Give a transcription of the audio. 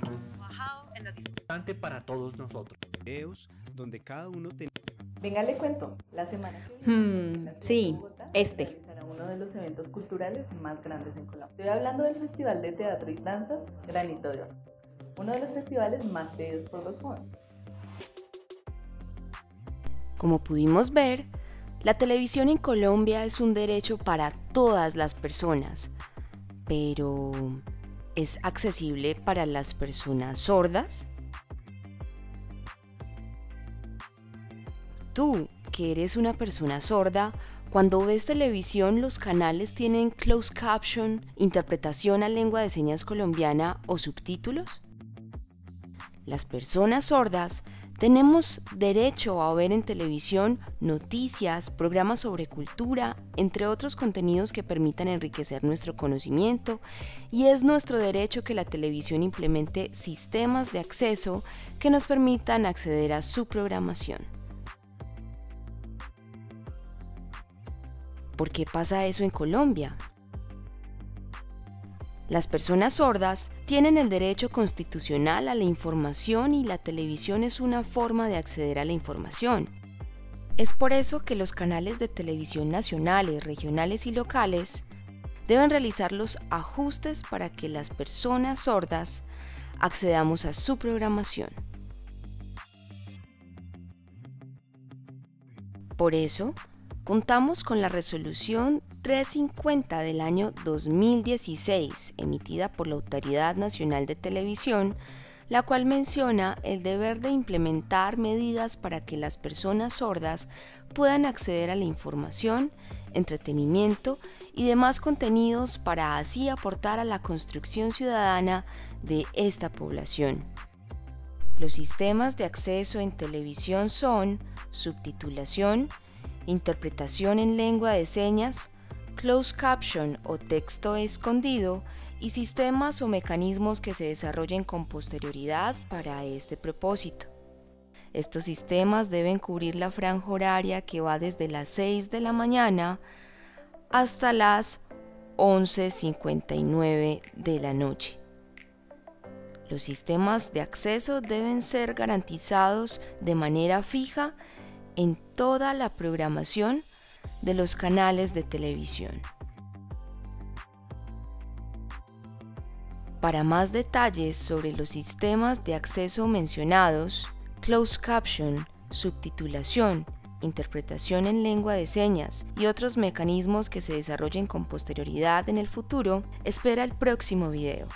trabajado en las importante para todos nosotros. Videos donde cada uno tenía... Venga, le cuento, la semana que viene, sí, Bogotá, realizará uno de los eventos culturales más grandes en Colombia. Estoy hablando del Festival de Teatro y Danza Granito de Oro, uno de los festivales más pedidos por los jóvenes. Como pudimos ver, la televisión en Colombia es un derecho para todas las personas, pero ¿es accesible para las personas sordas? Tú, que eres una persona sorda, cuando ves televisión los canales tienen closed caption, interpretación a lengua de señas colombiana o subtítulos. Las personas sordas tenemos derecho a ver en televisión noticias, programas sobre cultura, entre otros contenidos que permitan enriquecer nuestro conocimiento, y es nuestro derecho que la televisión implemente sistemas de acceso que nos permitan acceder a su programación. ¿Por qué pasa eso en Colombia? Las personas sordas tienen el derecho constitucional a la información y la televisión es una forma de acceder a la información. Es por eso que los canales de televisión nacionales, regionales y locales deben realizar los ajustes para que las personas sordas accedamos a su programación. Por eso, contamos con la Resolución 350 del año 2016, emitida por la Autoridad Nacional de Televisión, la cual menciona el deber de implementar medidas para que las personas sordas puedan acceder a la información, entretenimiento y demás contenidos para así aportar a la construcción ciudadana de esta población. Los sistemas de acceso en televisión son subtitulación, interpretación en lengua de señas, closed caption o texto escondido y sistemas o mecanismos que se desarrollen con posterioridad para este propósito. Estos sistemas deben cubrir la franja horaria que va desde las 6 de la mañana hasta las 11:59 de la noche. Los sistemas de acceso deben ser garantizados de manera fija en toda la programación de los canales de televisión. Para más detalles sobre los sistemas de acceso mencionados, closed caption, subtitulación, interpretación en lengua de señas y otros mecanismos que se desarrollen con posterioridad en el futuro, espera el próximo video.